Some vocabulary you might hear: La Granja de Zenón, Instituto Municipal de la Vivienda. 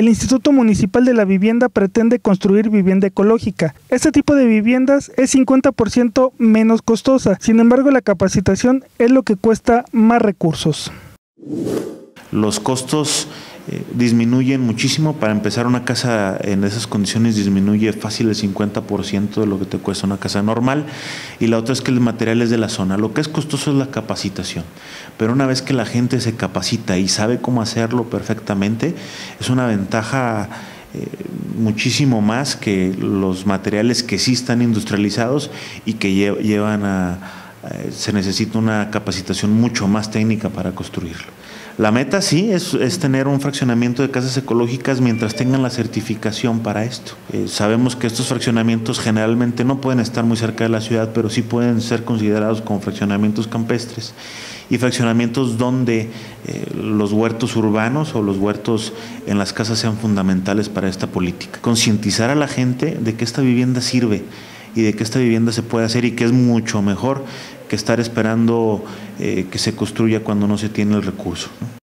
El Instituto Municipal de la Vivienda pretende construir vivienda ecológica. Este tipo de viviendas es 50% menos costosa, sin embargo la capacitación es lo que cuesta más recursos. Los costos disminuyen muchísimo. Para empezar, una casa en esas condiciones disminuye fácil el 50% de lo que te cuesta una casa normal, y la otra es que el material es de la zona. Lo que es costoso es la capacitación, pero una vez que la gente se capacita y sabe cómo hacerlo perfectamente, es una ventaja muchísimo más que los materiales que sí están industrializados y que llevan se necesita una capacitación mucho más técnica para construirlo. La meta sí es tener un fraccionamiento de casas ecológicas mientras tengan la certificación para esto. Sabemos que estos fraccionamientos generalmente no pueden estar muy cerca de la ciudad, pero sí pueden ser considerados como fraccionamientos campestres y fraccionamientos donde los huertos urbanos o los huertos en las casas sean fundamentales para esta política. Concientizar a la gente de que esta vivienda sirve y de que esta vivienda se puede hacer y que es mucho mejor que estar esperando que se construya cuando no se tiene el recurso, ¿no?